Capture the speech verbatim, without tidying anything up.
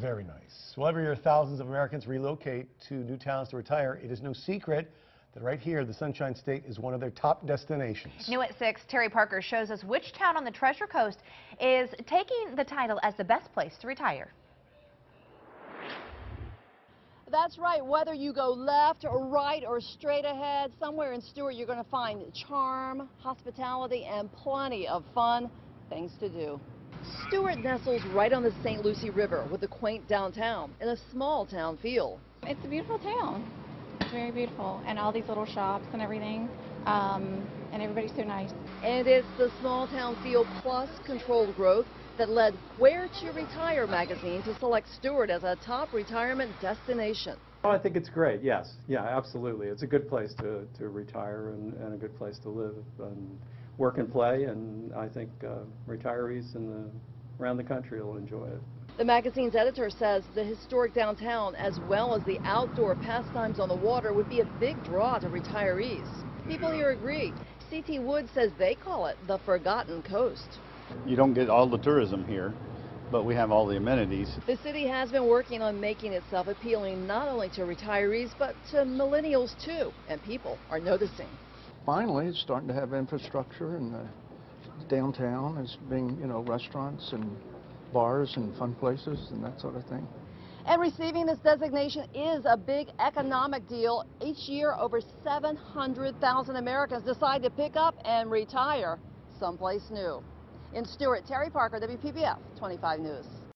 Very nice. Well, every year thousands of Americans relocate to new towns to retire. It is no secret that right here, the Sunshine State is one of their top destinations. New at six, Terry Parker shows us which town on the Treasure Coast is taking the title as the best place to retire. That's right. Whether you go left or right or straight ahead, somewhere in Stuart, you're going to find charm, hospitality, and plenty of fun things to do. Stuart nestles right on the Saint Lucie River with a quaint downtown and a small town feel. It's a beautiful town. It's very beautiful, and all these little shops and everything, um, and everybody's so nice. And it's the small town feel plus controlled growth that led Where to Retire magazine to select Stuart as a top retirement destination. Oh, I think it's great, yes. Yeah, absolutely. It's a good place to, to retire and, and a good place to live and work and play, and I think uh, retirees in the, around the country will enjoy it. The magazine's editor says the historic downtown, as well as the outdoor pastimes on the water, would be a big draw to retirees. People here agree. C T Wood says they call it the Forgotten Coast. You don't get all the tourism here, but we have all the amenities. The city has been working on making itself appealing not only to retirees, but to millennials too, and people are noticing. Finally, it's starting to have infrastructure, and the downtown is being, you know, restaurants and bars and fun places and that sort of thing. And receiving this designation is a big economic deal. Each year, over seven hundred thousand Americans decide to pick up and retire someplace new. In Stuart, Terry Parker, W P B F twenty-five News.